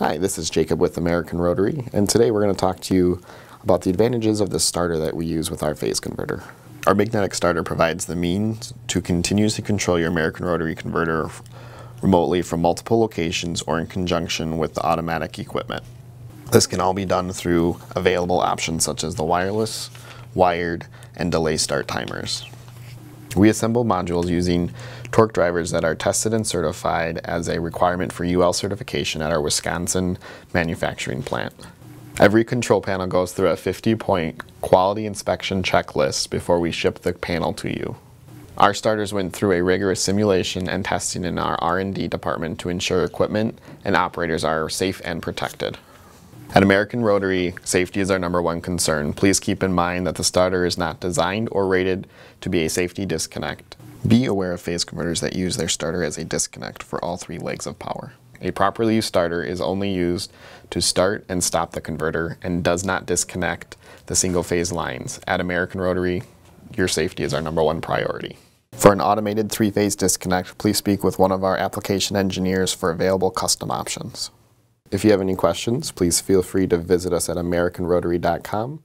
Hi, this is Jacob with American Rotary, and today we're going to talk to you about the advantages of the starter that we use with our phase converter. Our magnetic starter provides the means to continuously control your American Rotary converter remotely from multiple locations or in conjunction with the automatic equipment. This can all be done through available options such as the wireless, wired, and delay start timers. We assemble modules using torque drivers that are tested and certified as a requirement for UL certification at our Wisconsin manufacturing plant. Every control panel goes through a 50-point quality inspection checklist before we ship the panel to you. Our starters went through a rigorous simulation and testing in our R&D department to ensure equipment and operators are safe and protected. At American Rotary, safety is our #1 concern. Please keep in mind that the starter is not designed or rated to be a safety disconnect. Be aware of phase converters that use their starter as a disconnect for all three legs of power. A properly used starter is only used to start and stop the converter and does not disconnect the single phase lines. At American Rotary, your safety is our #1 priority. For an automated three-phase disconnect, please speak with one of our application engineers for available custom options. If you have any questions, please feel free to visit us at AmericanRotary.com.